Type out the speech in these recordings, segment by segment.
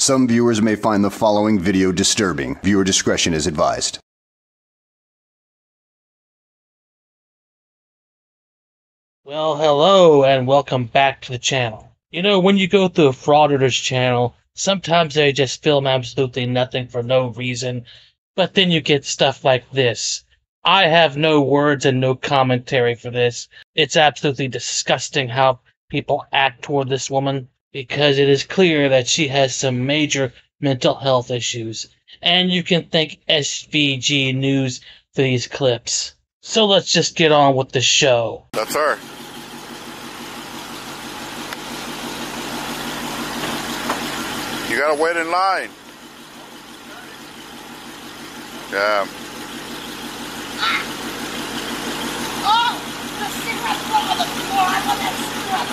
Some viewers may find the following video disturbing. Viewer discretion is advised. Well, hello and welcome back to the channel. You know, when you go through a Frauditor's channel, sometimes they just film absolutely nothing for no reason, but then you get stuff like this. I have no words and no commentary for this. It's absolutely disgusting how people act toward this woman, because it is clear that she has some major mental health issues. And you can thank SVG News for these clips. So let's just get on with the show. That's her. You gotta wait in line. Yeah. Oh, the cigarette fell on the floor. I want that cigarette.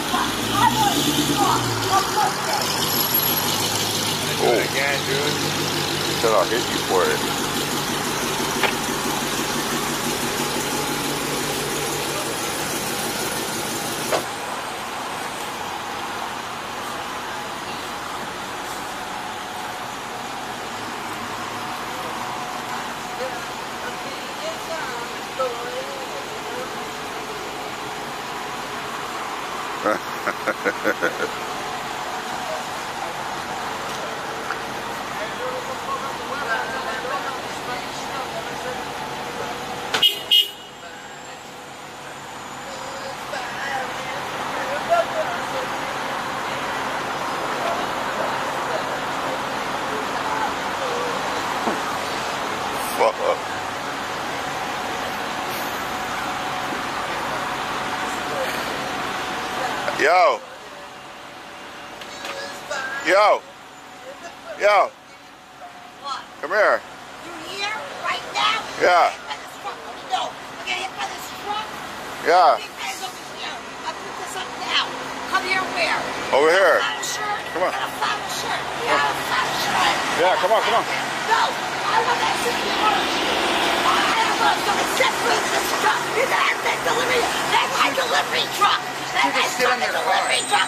Oh. Again, dude. Said I'll hit you for it. Yo. Yo. Yo. What? Come here. You here right now? Yeah. I'm getting hit by this truck. Yeah. I put this up now. Come here where? Over here. Come on. Yeah, come on, come on. No, I want that delivery truck. That's not the delivery truck. I'm in delivery. I'm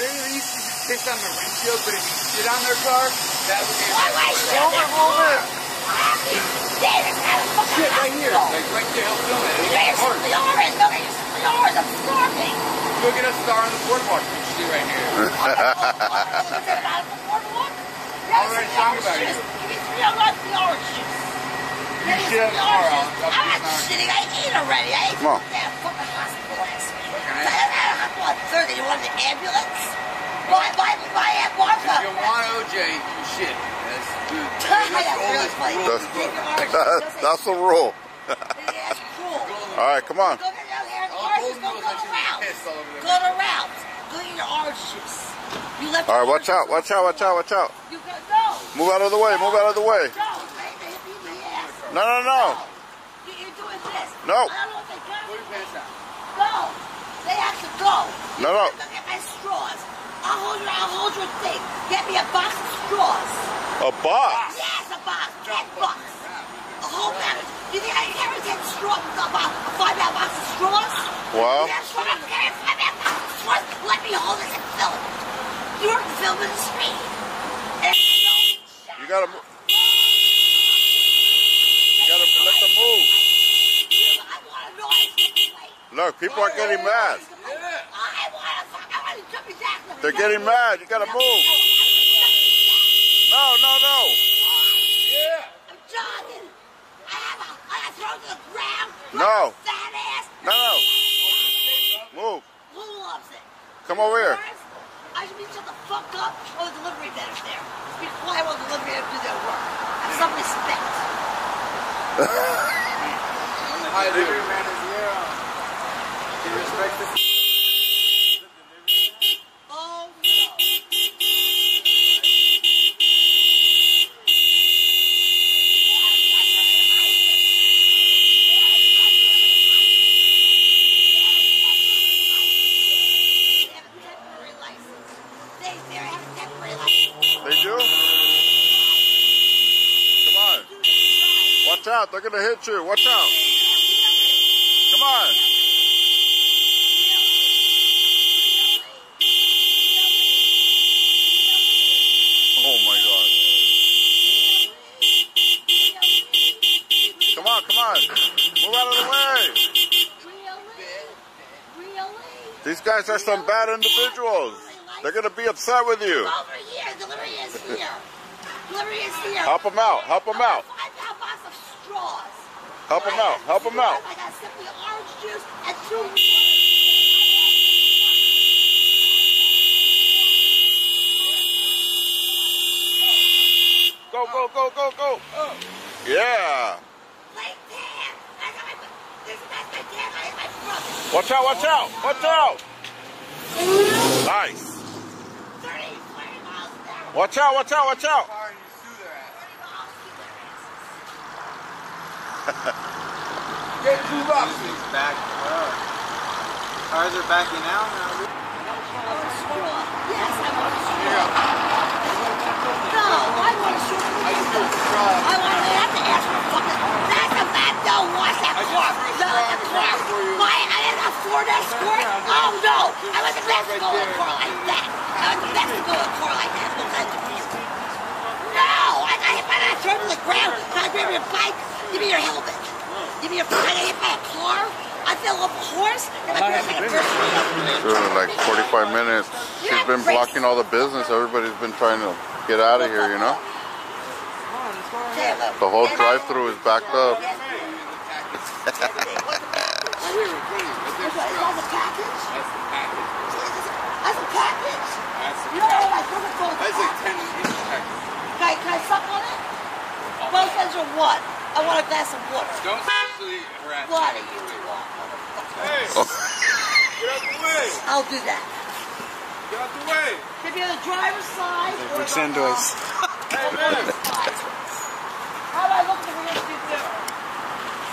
they used to just piss on the windshield, but if you sit on their car, that would be over. David, shit, right here. Like, right there. Help film it. Look at I'm starving. Go get a star on the boardwalk. You should do right here. I already talked about it. Give me $3 orange juice. I'm not shitting. I ate already. I ate that fucking hospital last week. I'm on 30. You want an ambulance? My Martha. You want OJ, you shit. That's the rule. That's cruel. All right, come on. Go to the route. Go get your orange juice. All right, watch out. Watch out. Watch out. Watch out. Move out of the way. Move out of the way. No, no, no. You're doing this. No. I don't know if they got me. Go. They have to go. No, no. Look at my straws. I'll hold your thing. Get me a box of straws. A box? Yes, a box. 10 bucks. A whole package. You think I can ever get straws? A 5-pound box of straws? Wow. That's what I'm getting. 5-pound box of straws. Let me hold this and film it. You're filming the street. And you got to... Look, people are getting mad. They're getting mad. You gotta move. No, no, no. Yeah. I'm jogging. I throw to the ground. No. Fat ass. No. Move. Who loves it? Come over here. I should be shut the fuck up or the delivery man is there. Be quiet while the delivery man does their work. Have some respect. Hi, delivery man is here. Respect the delivery. Oh no. They have a temporary license. They do? Come on. Watch out, they're gonna hit you. Watch out. Come on. These guys are some bad individuals. They're going to be upset with you. Over here. Delivery is here. Delivery is here. Help them out. Help them out. Help them out. Help them out. I got simply orange juice and 2 minutes. Go, go, go, go, go. Oh. Yeah. My dad. That's my dad. My brother. Watch out, watch out, watch out. Nice. 30, 40 miles an hour. Watch out, watch out, watch out. Get 2 boxes. Back up. Cars are backing out now. Yes, I want to shoot. No, I want to shoot. I want to have to ask for fucking. That's a bad deal. Wash that car. Sell it to car. Why? I didn't afford that squirt. Oh no! I went to Mexico in a car like that. I went to Mexico in a car like that. No! I got hit by that turn to the ground. I grabbed your bike. Give me your helmet. Give me your bike. I got hit by a car. I fell off a horse. Sure, like 45 minutes. She's been blocking all the business. Everybody's been trying to get out of here, you know? The whole drive-through is backed up. That's a package? You know what I put it for? That's like 10 minutes. Can I suck on it? Both ends are what? I want a glass of water. Don't sexually harass me. What are you doing, motherfucker? Hey! Get out the way! I'll do that. Get out the way! Could be on the driver's side. Or the doors. Hey, man! How do I look at the real estate dealer?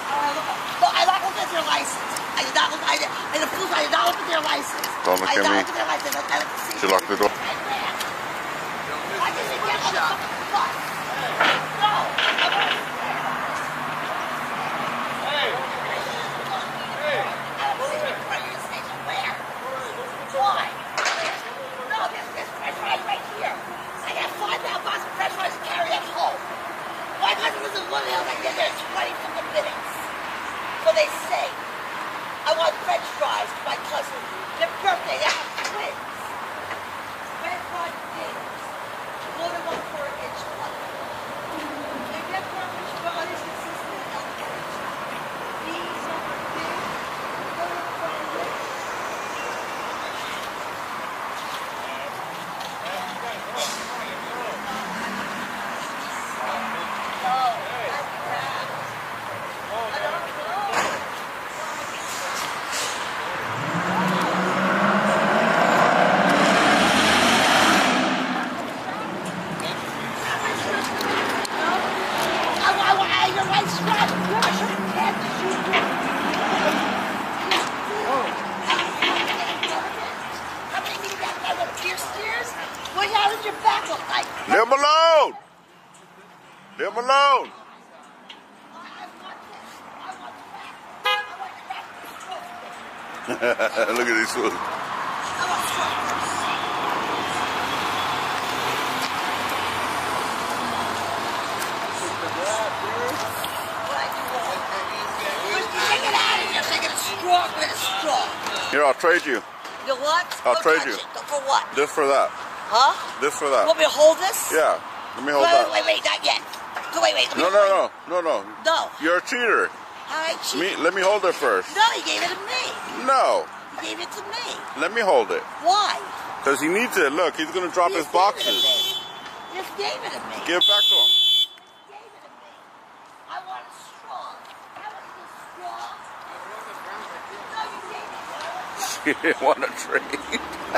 How do I look at it? No, I not look at their license. I did not look at it. In the proof, I did not look at their license. Don't look at me. I did not look at their license. I looked at the. She locked the door. I ran. Why did you get on the fucking bus? No! I'm not. Look at these fools. Here, I'll trade you. You what? I'll trade you. For what? This for that. Huh? This for that. You want me to hold this? Yeah. Let me hold that. Wait, wait, not yet. Go, wait, wait. No, no, no, no, no. No. You're a cheater. Let me hold it first. No, he gave it to me. No. He gave it to me. Let me hold it. Why? Because he needs it. Look, he's going to drop his boxes. He just gave it to me. Give it back to him. He gave it to me. I want it strong. I want it strong. No, you gave it. I want it strong. She didn't want to trade.